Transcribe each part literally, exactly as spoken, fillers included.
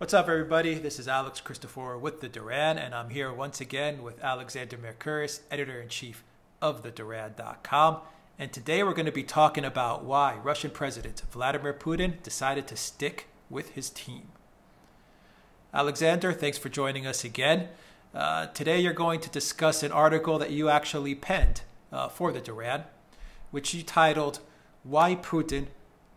What's up, everybody? This is Alex Christoforou with The Duran, and I'm here once again with Alexander Mercouris, Editor-in-Chief of the duran dot com. And today we're going to be talking about why Russian President Vladimir Putin decided to stick with his team. Alexander, thanks for joining us again. Uh, today you're going to discuss an article that you actually penned uh, for The Duran, which you titled, Why Putin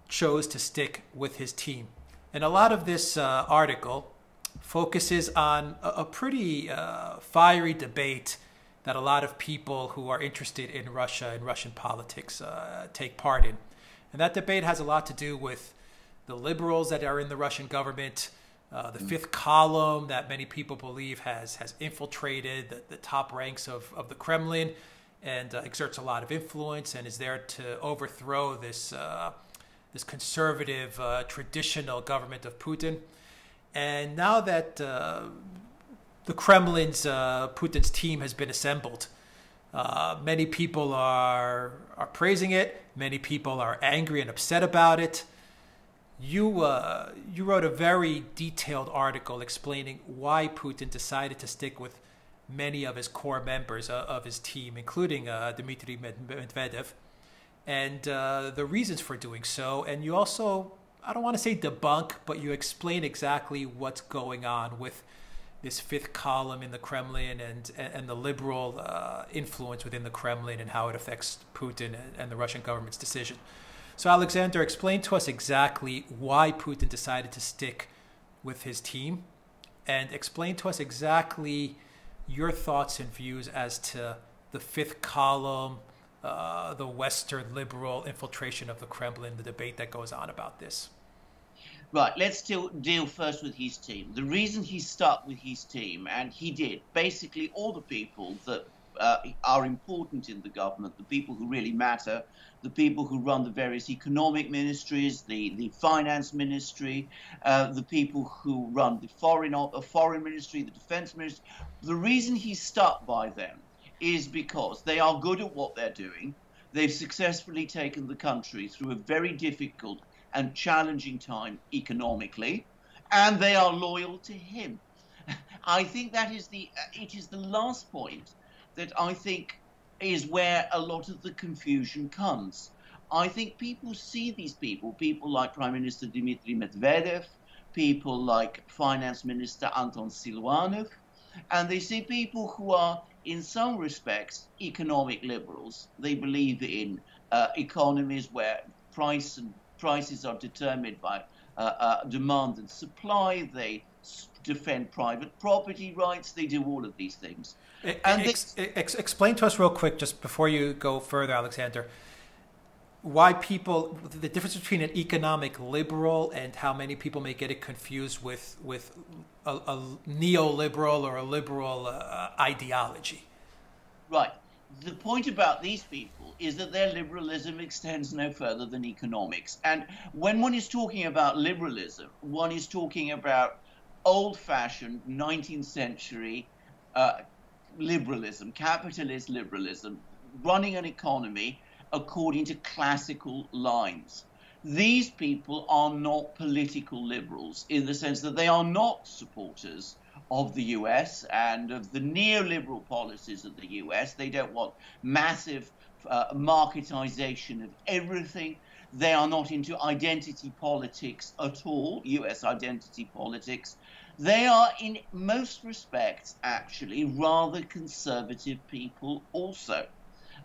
Chose to Stick with His Team. And a lot of this uh, article focuses on a, a pretty uh, fiery debate that a lot of people who are interested in Russia and Russian politics uh, take part in. And that debate has a lot to do with the liberals that are in the Russian government, uh, the Fifth Column that many people believe has, has infiltrated the, the top ranks of, of the Kremlin and uh, exerts a lot of influence and is there to overthrow this uh, this conservative, uh, traditional government of Putin. And now that uh, the Kremlin's, uh, Putin's team has been assembled, uh, many people are, are praising it. Many people are angry and upset about it. You, uh, you wrote a very detailed article explaining why Putin decided to stick with many of his core members uh, of his team, including uh, Dmitry Medvedev, and uh, the reasons for doing so. And you also, I don't want to say debunk, but you explain exactly what's going on with this Fifth Column in the Kremlin and, and the liberal uh, influence within the Kremlin and how it affects Putin and the Russian government's decision. So Alexander, explain to us exactly why Putin decided to stick with his team and explain to us exactly your thoughts and views as to the Fifth Column, Uh, the Western liberal infiltration of the Kremlin, the debate that goes on about this. Right, let's deal, deal first with his team. The reason he stuck with his team, and he did, basically all the people that uh, are important in the government, the people who really matter, the people who run the various economic ministries, the, the finance ministry, uh, the people who run the foreign, uh, foreign ministry, the defense ministry. The reason he stuck by them is because they are good at what they're doing. They've successfully taken the country through a very difficult and challenging time economically, and they are loyal to him. I think that is the, it is the last point that I think is where a lot of the confusion comes. I think people see these people, people like Prime Minister Dmitry Medvedev, people like Finance Minister Anton Siluanov, and they see people who are in some respects economic liberals. They believe in uh, economies where price and prices are determined by uh, uh, demand and supply. They defend private property rights. They do all of these things. And ex they... ex explain to us real quick, just before you go further, Alexander, why people, the difference between an economic liberal and how many people may get it confused with with a, a neoliberal or a liberal uh, ideology. Right. The point about these people is that their liberalism extends no further than economics. And when one is talking about liberalism, one is talking about old-fashioned nineteenth century uh, liberalism, capitalist liberalism, running an economy according to classical lines. These people are not political liberals in the sense that they are not supporters of the U S and of the neoliberal policies of the U S. They don't want massive uh, marketization of everything. They are not into identity politics at all, U S identity politics. They are in most respects actually rather conservative people also.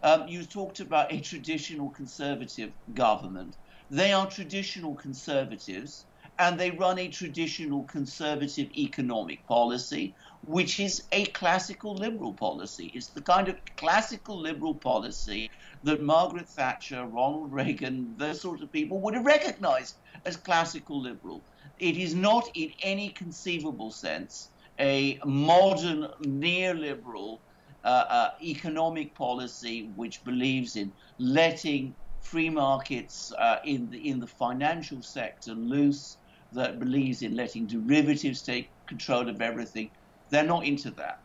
Um, you talked about a traditional conservative government. They are traditional conservatives, and they run a traditional conservative economic policy, which is a classical liberal policy. It's the kind of classical liberal policy that Margaret Thatcher, Ronald Reagan, those sorts of people would have recognized as classical liberal. It is not in any conceivable sense a modern neoliberal Uh, uh, economic policy which believes in letting free markets uh, in the in the financial sector loose, that believes in letting derivatives take control of everything. They're not into that.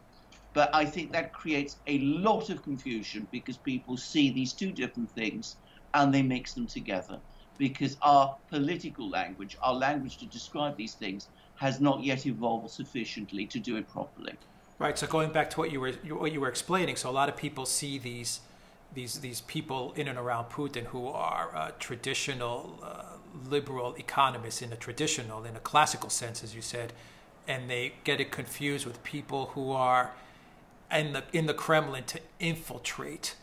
But I think that creates a lot of confusion because people see these two different things and they mix them together. because our political language, our language to describe these things, has not yet evolved sufficiently to do it properly. Right. So going back to what you were what you were explaining, so a lot of people see these these these people in and around Putin who are uh, traditional uh, liberal economists in a traditional, in a classical sense, as you said, and they get it confused with people who are in the in the Kremlin to infiltrate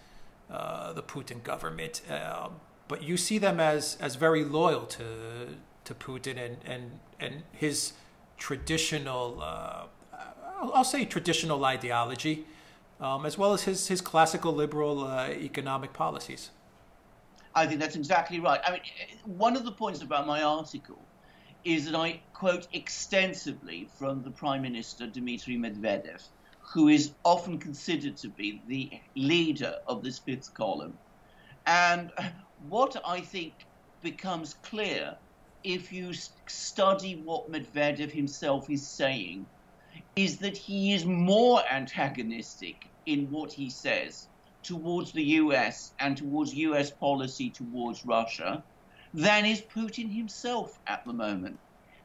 uh, the Putin government. Uh, but you see them as as very loyal to to Putin and and and his traditional. Uh, I'll say traditional ideology, um, as well as his, his classical liberal uh, economic policies. I think that's exactly right. I mean, one of the points about my article is that I quote extensively from the Prime Minister, Dmitry Medvedev, who is often considered to be the leader of this Fifth Column. And what I think becomes clear if you study what Medvedev himself is saying is that he is more antagonistic in what he says towards the U S and towards U S policy towards Russia than is Putin himself at the moment.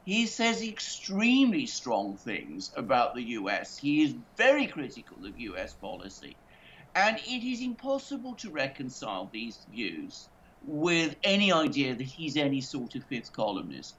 He says extremely strong things about the U S. He is very critical of U S policy. And it is impossible to reconcile these views with any idea that he's any sort of fifth columnist.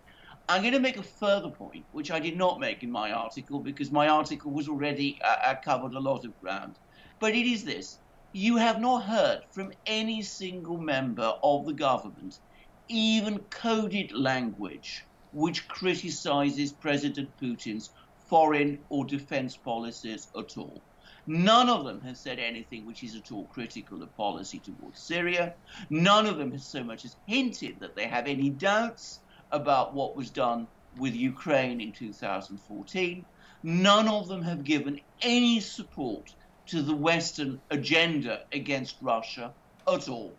I'm going to make a further point, which I did not make in my article, because my article was already uh, covered a lot of ground. But it is this. You have not heard from any single member of the government even coded language which criticizes President Putin's foreign or defense policies at all. None of them has said anything which is at all critical of policy towards Syria. None of them has so much as hinted that they have any doubts about what was done with Ukraine in two thousand fourteen. None of them have given any support to the Western agenda against Russia at all.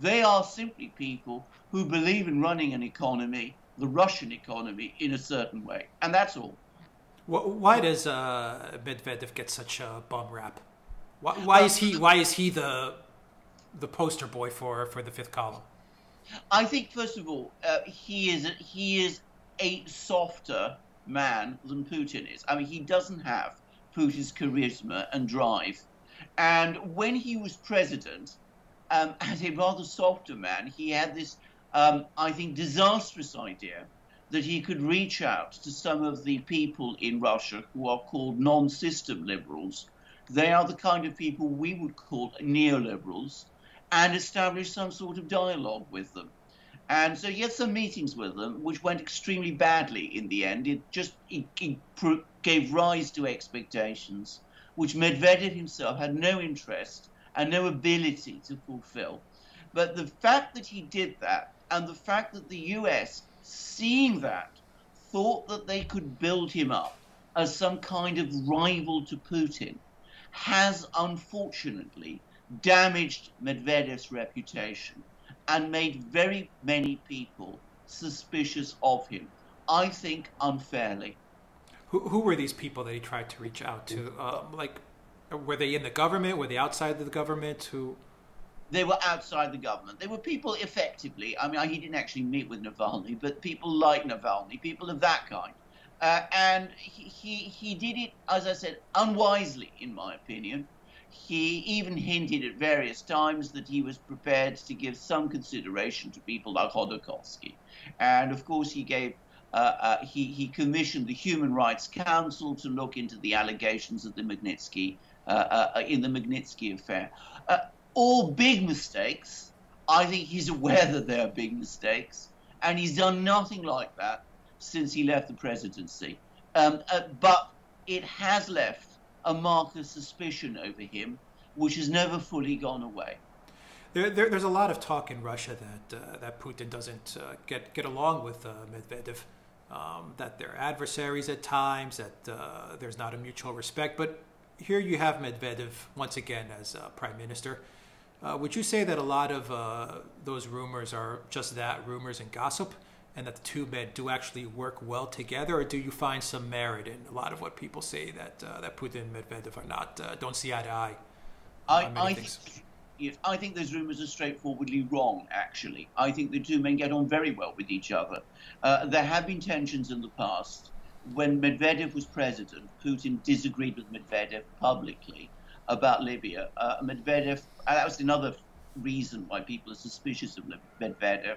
They are simply people who believe in running an economy, the Russian economy, in a certain way. And that's all. Why does uh, Medvedev get such a bum rap? Why, why is he, why is he the, the poster boy for, for the Fifth Column? I think, first of all, uh, he is a, he is a softer man than Putin is. I mean, he doesn't have Putin's charisma and drive. And when he was president, um, as a rather softer man, he had this, um, I think, disastrous idea that he could reach out to some of the people in Russia who are called non-system liberals. They are the kind of people we would call neoliberals, and establish some sort of dialogue with them. And so he had some meetings with them, which went extremely badly in the end. It just it, it gave rise to expectations, which Medvedev himself had no interest and no ability to fulfill. But the fact that he did that, and the fact that the U S, seeing that, thought that they could build him up as some kind of rival to Putin, has unfortunately damaged Medvedev's reputation and made very many people suspicious of him, I think unfairly. Who, who were these people that he tried to reach out to? Uh, like, were they in the government? Were they outside the government? Who? They were outside the government. They were people effectively. I mean, he didn't actually meet with Navalny, but people like Navalny, people of that kind. Uh, and he, he, he did it, as I said, unwisely, in my opinion. He even hinted at various times that he was prepared to give some consideration to people like Khodorkovsky. And of course, he gave, uh, uh, he, he commissioned the Human Rights Council to look into the allegations of the Magnitsky, uh, uh, in the Magnitsky affair. Uh, all big mistakes. I think he's aware that they are big mistakes. And he's done nothing like that since he left the presidency. Um, uh, but it has left a mark of suspicion over him, which has never fully gone away. There, there, there's a lot of talk in Russia that uh, that Putin doesn't uh, get get along with uh, Medvedev, um, that they're adversaries at times, that uh, there's not a mutual respect. But here you have Medvedev once again as uh, prime minister. Uh, would you say that a lot of uh, those rumors are just that, rumors and gossip, and that the two men do actually work well together, or do you find some merit in a lot of what people say that uh, that Putin and Medvedev are not uh, don't see eye to eye? I, I think Yes, I think those rumours are straightforwardly wrong, actually. I think the two men get on very well with each other. Uh, there have been tensions in the past. When Medvedev was president, Putin disagreed with Medvedev publicly about Libya. Uh, Medvedev, and that was another reason why people are suspicious of Medvedev,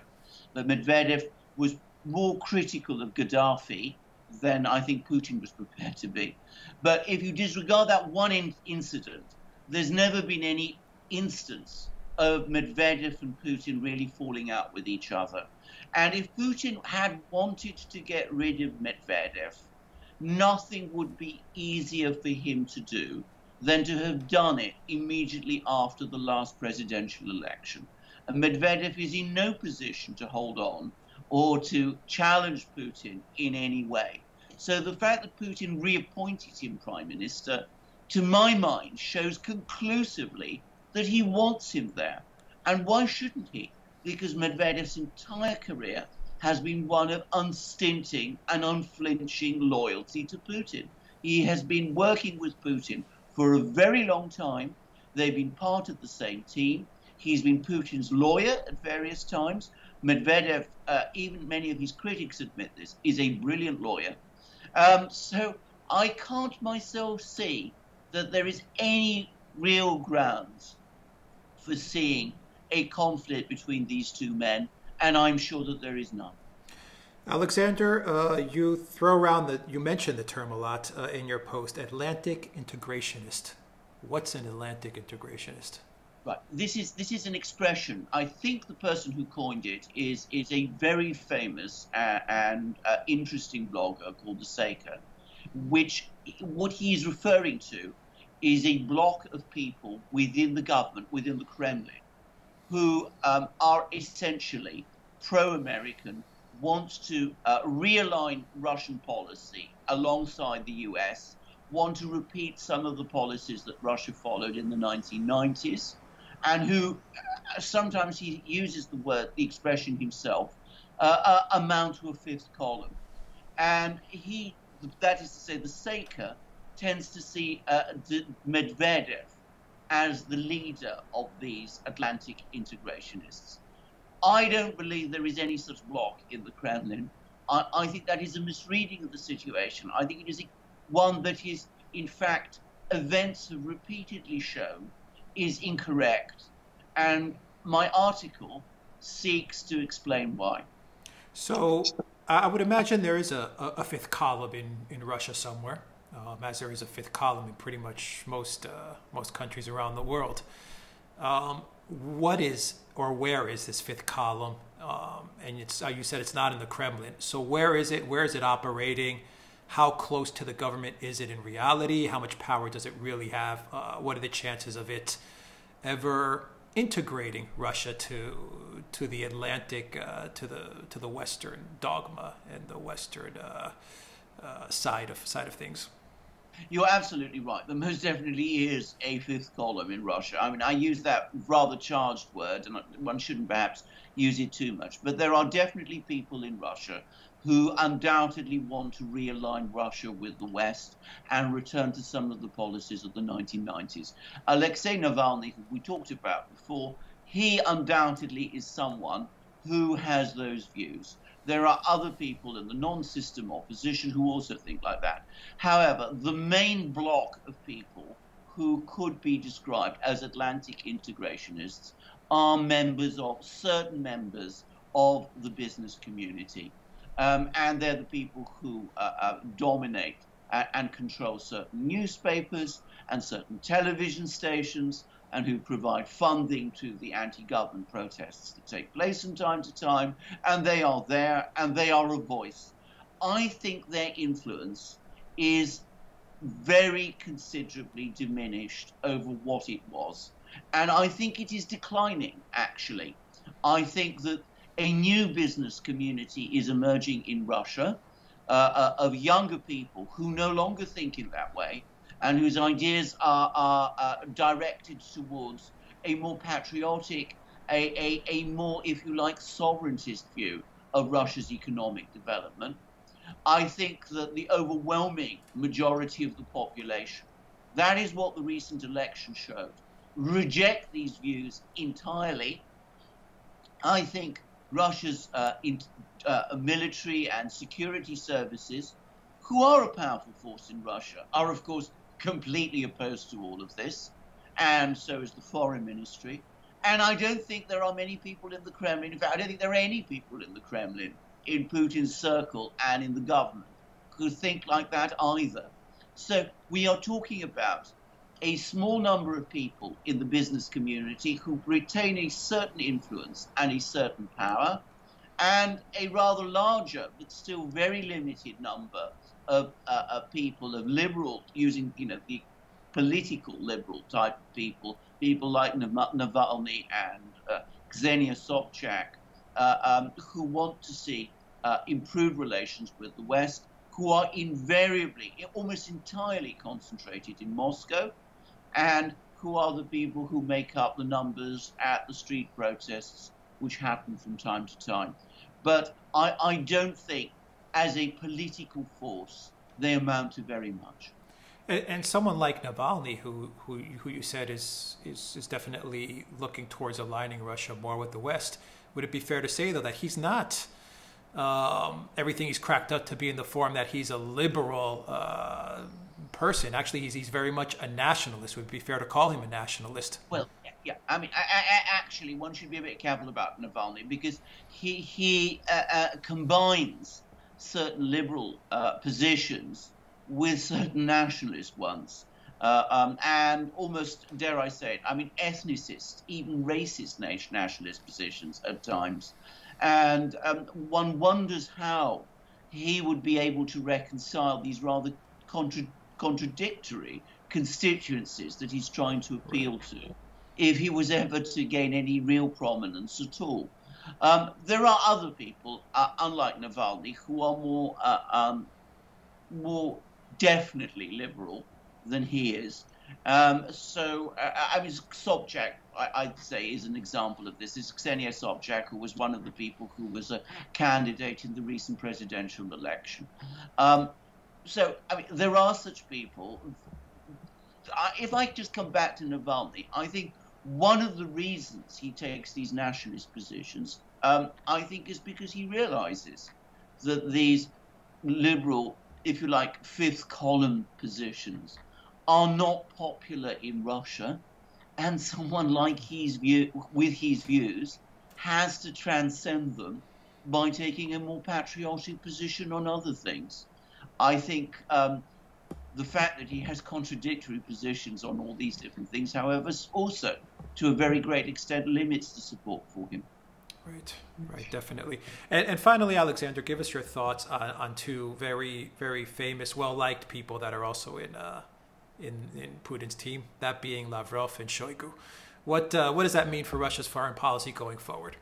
that Medvedev was more critical of Gaddafi than I think Putin was prepared to be. But if you disregard that one in incident, there's never been any instance of Medvedev and Putin really falling out with each other. And if Putin had wanted to get rid of Medvedev, nothing would be easier for him to do than to have done it immediately after the last presidential election. And Medvedev is in no position to hold on or to challenge Putin in any way. So the fact that Putin reappointed him prime minister, to my mind, shows conclusively that he wants him there. And why shouldn't he? Because Medvedev's entire career has been one of unstinting and unflinching loyalty to Putin. He has been working with Putin for a very long time. They've been part of the same team. He's been Putin's lawyer at various times. Medvedev, uh, even many of his critics admit this, is a brilliant lawyer. Um, so I can't myself see that there is any real grounds for seeing a conflict between these two men, and I'm sure that there is none. Alexander, uh, you throw around the, you mention the term a lot uh, in your post, Atlantic integrationist. What's an Atlantic integrationist? Right. This is this is an expression. I think the person who coined it is is a very famous uh, and uh, interesting blogger called the Saker, which what he's referring to is a block of people within the government, within the Kremlin, who um, are essentially pro-American, want to uh, realign Russian policy alongside the U S, want to repeat some of the policies that Russia followed in the nineteen nineties, and who uh, sometimes he uses the word, the expression himself, uh, uh, amount to a fifth column. And he, that is to say, the Saker, tends to see uh, Medvedev as the leader of these Atlantic integrationists. I don't believe there is any such bloc in the Kremlin. I, I think that is a misreading of the situation. I think it is one that is, in fact, events have repeatedly shown is incorrect. And my article seeks to explain why. So I would imagine there is a, a fifth column in, in Russia somewhere. Um, as there is a fifth column in pretty much most uh, most countries around the world. Um, what is or where is this fifth column? Um, and it's uh, you said it's not in the Kremlin. So where is it? Where is it operating? How close to the government is it in reality? How much power does it really have? Uh, what are the chances of it ever integrating Russia to to the Atlantic, uh, to the to the Western dogma and the Western uh, uh, side of side of things? You're absolutely right. There most definitely is a fifth column in Russia. I mean, I use that rather charged word, and one shouldn't perhaps use it too much. But there are definitely people in Russia who undoubtedly want to realign Russia with the West and return to some of the policies of the nineteen nineties. Alexei Navalny, who we talked about before, he undoubtedly is someone who has those views. There are other people in the non-system opposition who also think like that. However, the main block of people who could be described as Atlantic integrationists are members of, certain members of the business community. Um, and they're the people who uh, uh, dominate and, and control certain newspapers and certain television stations, and who provide funding to the anti-government protests that take place from time to time, and they are there, and they are a voice. I think their influence is very considerably diminished over what it was, and I think it is declining, actually. I think that a new business community is emerging in Russia uh, uh, of younger people who no longer think in that way, and whose ideas are, are, are directed towards a more patriotic, a, a, a more, if you like, sovereigntist view of Russia's economic development. I think that the overwhelming majority of the population, that is what the recent election showed, reject these views entirely. I think Russia's uh, in, uh, military and security services, who are a powerful force in Russia, are of course completely opposed to all of this, and so is the foreign ministry. And I don't think there are many people in the Kremlin, in fact I don't think there are any people in the Kremlin, in Putin's circle and in the government, who think like that either. So we are talking about a small number of people in the business community who retain a certain influence and a certain power, and a rather larger but still very limited number of, uh, of people, of liberal, using you know the political liberal type of people, people like Navalny and uh, Xenia Sobchak, uh, um, who want to see uh, improved relations with the West, who are invariably, almost entirely concentrated in Moscow, and who are the people who make up the numbers at the street protests, which happen from time to time. But I, I don't think, as a political force, they amount to very much. And, and someone like Navalny, who, who, who you said is, is, is definitely looking towards aligning Russia more with the West, would it be fair to say, though, that he's not um, everything he's cracked up to be in the form that he's a liberal uh, person? Actually, he's, he's very much a nationalist. Would it be fair to call him a nationalist? Well, yeah, I mean, I, I, actually, one should be a bit careful about Navalny, because he, he uh, uh, combines certain liberal uh, positions with certain nationalist ones, uh, um, and almost, dare I say it, I mean, ethnicist, even racist nationalist positions at times. And um, one wonders how he would be able to reconcile these rather contra contradictory constituencies that he's trying to appeal to, if he was ever to gain any real prominence at all. Um, there are other people, uh, unlike Navalny, who are more, uh, um, more definitely liberal than he is. Um, so, uh, I mean, Sobchak, I, I'd say, is an example of this. It's Xenia Sobchak, who was one of the people who was a candidate in the recent presidential election. Um, so, I mean, there are such people. If I just come back to Navalny, I think one of the reasons he takes these nationalist positions, um, I think, is because he realizes that these liberal, if you like, fifth column positions are not popular in Russia, and someone like his view, with his views, has to transcend them by taking a more patriotic position on other things. I think um, the fact that he has contradictory positions on all these different things, however, also to a very great extent limits the support for him. Right, right, definitely. And, and finally, Alexander, give us your thoughts on, on two very, very famous, well-liked people that are also in, uh, in in Putin's team, that being Lavrov and Shoigu. What uh, what does that mean for Russia's foreign policy going forward?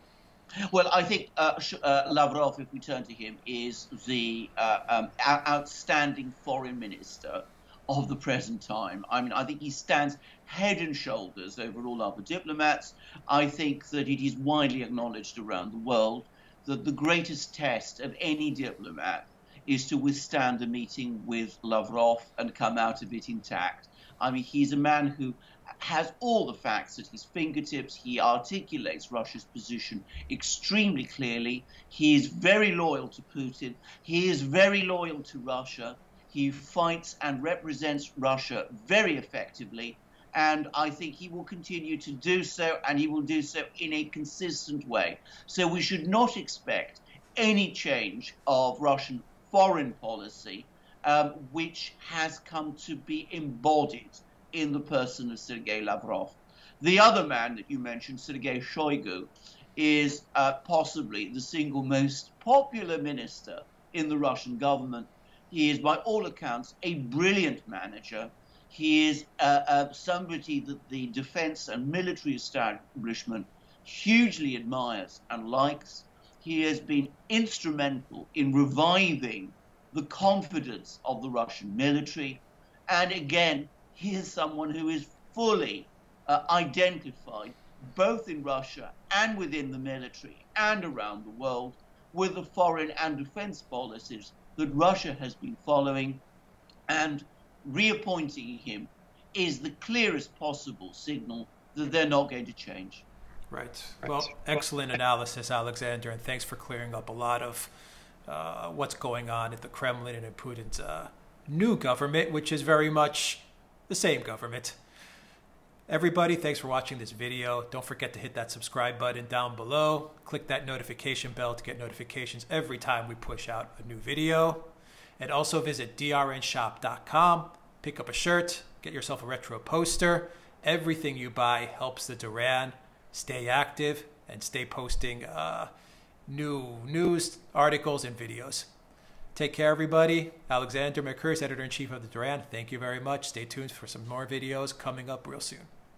Well, I think uh, uh, Lavrov, if we turn to him, is the uh, um, outstanding foreign minister of the present time. I mean, I think he stands head and shoulders over all other diplomats. I think that it is widely acknowledged around the world that the greatest test of any diplomat is to withstand a meeting with Lavrov and come out of it intact. I mean, he's a man who has all the facts at his fingertips. He articulates Russia's position extremely clearly. He is very loyal to Putin. He is very loyal to Russia. He fights and represents Russia very effectively. And I think he will continue to do so, and he will do so in a consistent way. So we should not expect any change of Russian foreign policy, um, which has come to be embodied in the person of Sergei Lavrov. The other man that you mentioned, Sergei Shoigu, is uh, possibly the single most popular minister in the Russian government. He is, by all accounts, a brilliant manager. He is uh, uh, somebody that the defense and military establishment hugely admires and likes. He has been instrumental in reviving the confidence of the Russian military. And again, he is someone who is fully uh, identified, both in Russia and within the military and around the world, with the foreign and defense policies that Russia has been following. And reappointing him is the clearest possible signal they're not going to change. Right. Well, excellent analysis, Alexander, and thanks for clearing up a lot of uh, what's going on at the Kremlin and in Putin's uh, new government, which is very much the same government. Everybody, thanks for watching this video. Don't forget to hit that subscribe button down below. Click that notification bell to get notifications every time we push out a new video. And also visit D R N shop dot com. Pick up a shirt, get yourself a retro poster. Everything you buy helps the Duran. Stay active and stay posting uh, new news, articles, and videos. Take care, everybody. Alexander Mercouris, Editor-in-Chief of the Duran. Thank you very much. Stay tuned for some more videos coming up real soon.